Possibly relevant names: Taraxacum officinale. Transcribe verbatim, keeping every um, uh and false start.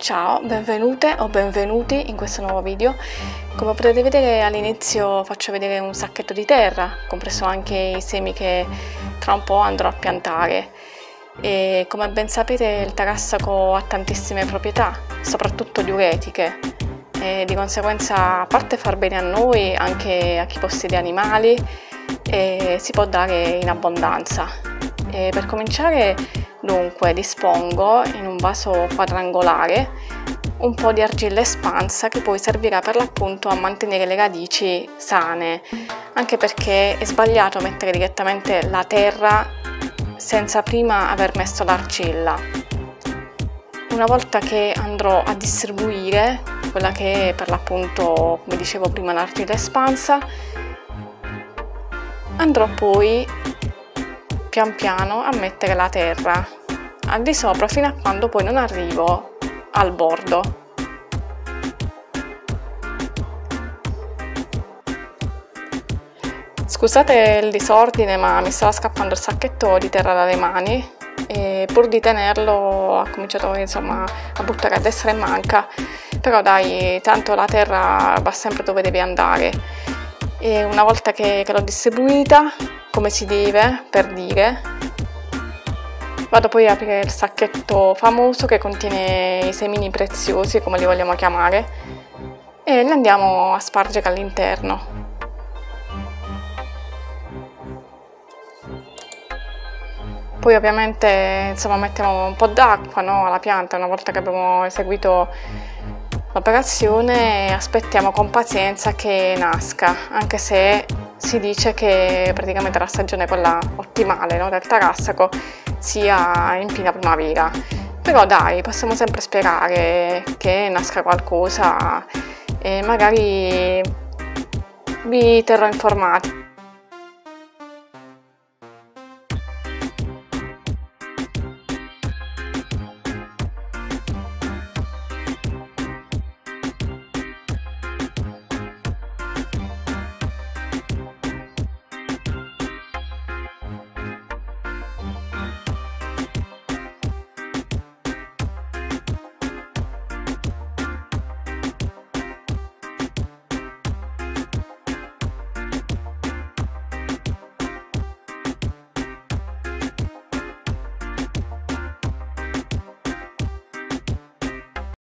Ciao, benvenute o benvenuti in questo nuovo video. Come potete vedere all'inizio faccio vedere un sacchetto di terra, compreso anche i semi che tra un po' andrò a piantare. E come ben sapete il tarassaco ha tantissime proprietà, soprattutto diuretiche, e di conseguenza, a parte far bene a noi, anche a chi possiede animali, e si può dare in abbondanza. E per cominciare, dunque, dispongo in un vaso quadrangolare un po' di argilla espansa che poi servirà per l'appunto a mantenere le radici sane, anche perché è sbagliato mettere direttamente la terra senza prima aver messo l'argilla. Una volta che andrò a distribuire quella che è per l'appunto, come dicevo prima, l'argilla espansa, andrò poi pian piano a mettere la terra al di sopra fino a quando poi non arrivo al bordo. Scusate il disordine, ma mi stava scappando il sacchetto di terra dalle mani e pur di tenerlo ha cominciato, insomma, a buttare a destra e manca, però dai, tanto la terra va sempre dove deve andare. E una volta che, che l'ho distribuita come si deve, per dire, vado poi a aprire il sacchetto famoso che contiene i semini preziosi, come li vogliamo chiamare, e li andiamo a spargere all'interno. Poi ovviamente, insomma, mettiamo un po' d'acqua, no, alla pianta. Una volta che abbiamo eseguito l'operazione aspettiamo con pazienza che nasca, anche se si dice che praticamente la stagione, quella ottimale, no, del tarassaco sia in piena primavera, però dai, possiamo sempre sperare che nasca qualcosa e magari vi terrò informati.